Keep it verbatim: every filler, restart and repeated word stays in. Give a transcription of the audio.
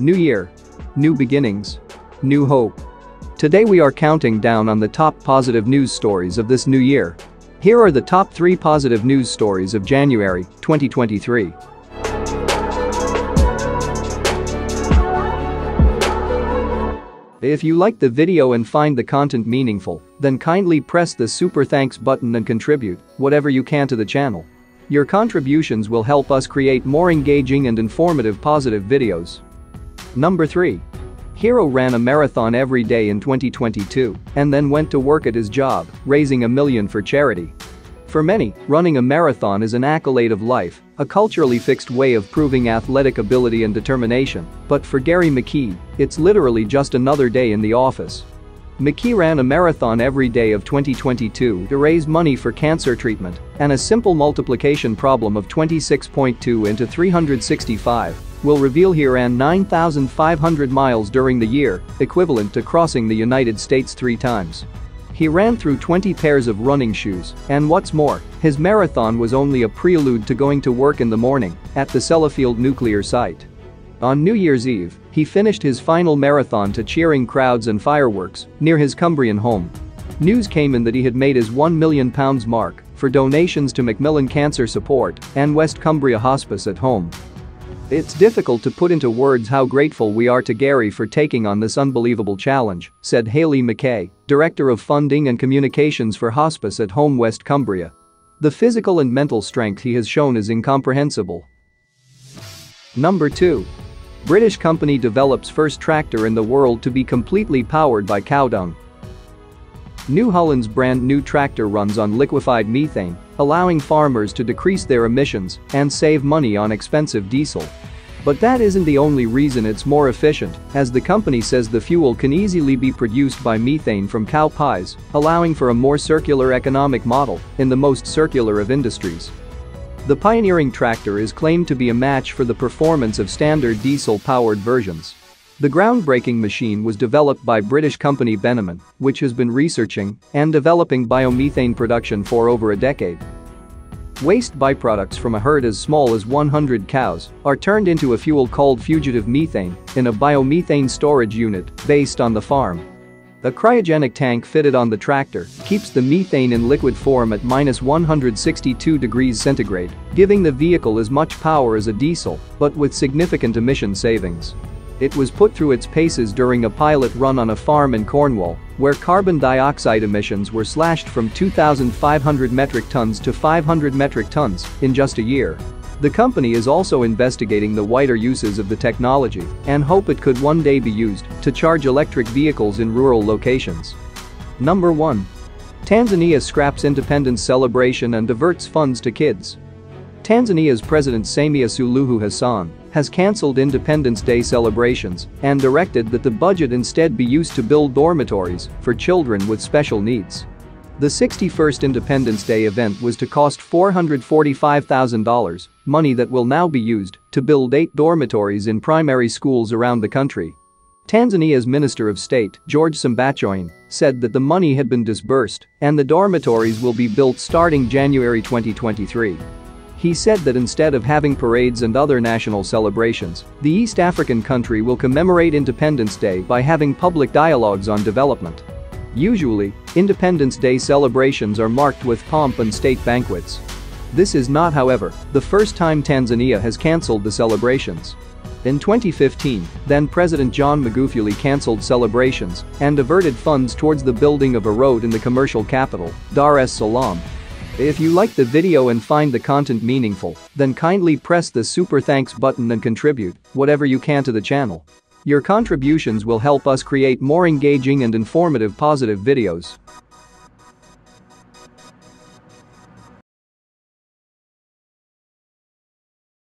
New year, new beginnings, new hope. Today we are counting down on the top positive news stories of this new year. Here are the top three positive news stories of January twenty twenty-three. If you like the video and find the content meaningful, then kindly press the super thanks button and contribute whatever you can to the channel. Your contributions will help us create more engaging and informative positive videos. Number three. Hero ran a marathon every day in twenty twenty-two and then went to work at his job, raising a million for charity. For many, running a marathon is an accolade of life, a culturally fixed way of proving athletic ability and determination, but for Gary McKee, it's literally just another day in the office. McKee ran a marathon every day of twenty twenty-two to raise money for cancer treatment, and a simple multiplication problem of twenty-six point two into three hundred sixty-five will reveal he ran nine thousand five hundred miles during the year, equivalent to crossing the United States three times. He ran through twenty pairs of running shoes, and what's more, his marathon was only a prelude to going to work in the morning at the Sellafield nuclear site. On New Year's Eve, he finished his final marathon to cheering crowds and fireworks near his Cumbrian home. News came in that he had made his one million pounds mark for donations to Macmillan Cancer Support and West Cumbria Hospice at home. It's difficult to put into words how grateful we are to Gary for taking on this unbelievable challenge, said Haley McKay, Director of Funding and Communications for Hospice at Home West Cumbria. The physical and mental strength he has shown is incomprehensible. Number two. British company develops first tractor in the world to be completely powered by cow dung. New Holland's brand new tractor runs on liquefied methane, allowing farmers to decrease their emissions and save money on expensive diesel. But that isn't the only reason it's more efficient, as the company says the fuel can easily be produced by methane from cow pies, allowing for a more circular economic model in the most circular of industries. The pioneering tractor is claimed to be a match for the performance of standard diesel-powered versions. The groundbreaking machine was developed by British company Bennamann, which has been researching and developing biomethane production for over a decade. Waste byproducts from a herd as small as one hundred cows are turned into a fuel called fugitive methane in a biomethane storage unit based on the farm. A cryogenic tank fitted on the tractor keeps the methane in liquid form at minus one hundred sixty-two degrees centigrade, giving the vehicle as much power as a diesel, but with significant emission savings. It was put through its paces during a pilot run on a farm in Cornwall, where carbon dioxide emissions were slashed from two thousand five hundred metric tons to five hundred metric tons in just a year. The company is also investigating the wider uses of the technology and hope it could one day be used to charge electric vehicles in rural locations. Number one. Tanzania scraps independence celebration and diverts funds to kids. Tanzania's President Samia Suluhu Hassan has cancelled Independence Day celebrations and directed that the budget instead be used to build dormitories for children with special needs. The sixty-first Independence Day event was to cost four hundred forty-five thousand dollars, money that will now be used to build eight dormitories in primary schools around the country. Tanzania's Minister of State, George Sembachoin, said that the money had been disbursed and the dormitories will be built starting January twenty twenty-three. He said that instead of having parades and other national celebrations, the East African country will commemorate Independence Day by having public dialogues on development. Usually, Independence Day celebrations are marked with pomp and state banquets. This is not, however, the first time Tanzania has cancelled the celebrations. In twenty fifteen, then-President John Magufuli cancelled celebrations and diverted funds towards the building of a road in the commercial capital, Dar es Salaam. If you like the video and find the content meaningful, then kindly press the super thanks button and contribute whatever you can to the channel. Your contributions will help us create more engaging and informative positive videos.